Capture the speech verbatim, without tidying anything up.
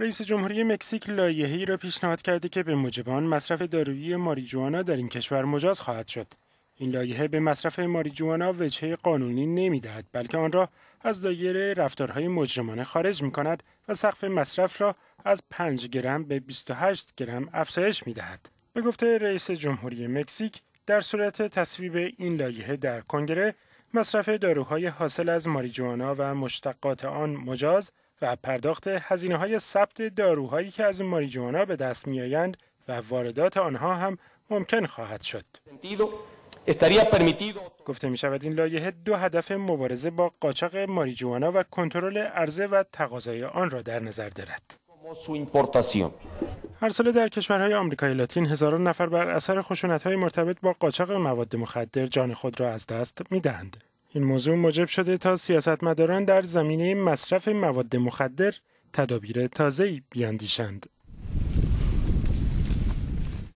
رئیس جمهوری مکزیک لایحه‌ای را پیشنهاد کرده که به موجب آن مصرف دارویی ماریجوانا در این کشور مجاز خواهد شد. این لایحه به مصرف ماریجوانا وجهه قانونی نمی‌دهد، بلکه آن را از دایره رفتارهای مجرمانه خارج می‌کند و سقف مصرف را از پنج گرم به بیست و هشت گرم افزایش می‌دهد. به گفته رئیس جمهوری مکزیک، در صورت تصویب این لایحه در کنگره، مصرف داروهای حاصل از ماریجوانا و مشتقات آن مجاز و پرداخت هزینه‌های ثبت داروهایی که از ماریجوانا به دست می‌آیند و واردات آنها هم ممکن خواهد شد. گفته می‌شود این لایحه دو هدف مبارزه با قاچاق ماریجوانا و کنترل عرضه و تقاضای آن را در نظر دارد. هر سال در کشورهای آمریکای لاتین هزاران نفر بر اثر خشونت‌های مرتبط با قاچاق مواد مخدر جان خود را از دست می‌دهند. این موضوع موجب شده تا سیاستمداران در زمینه مصرف مواد مخدر تدابیر تازه‌ای بیاندیشند.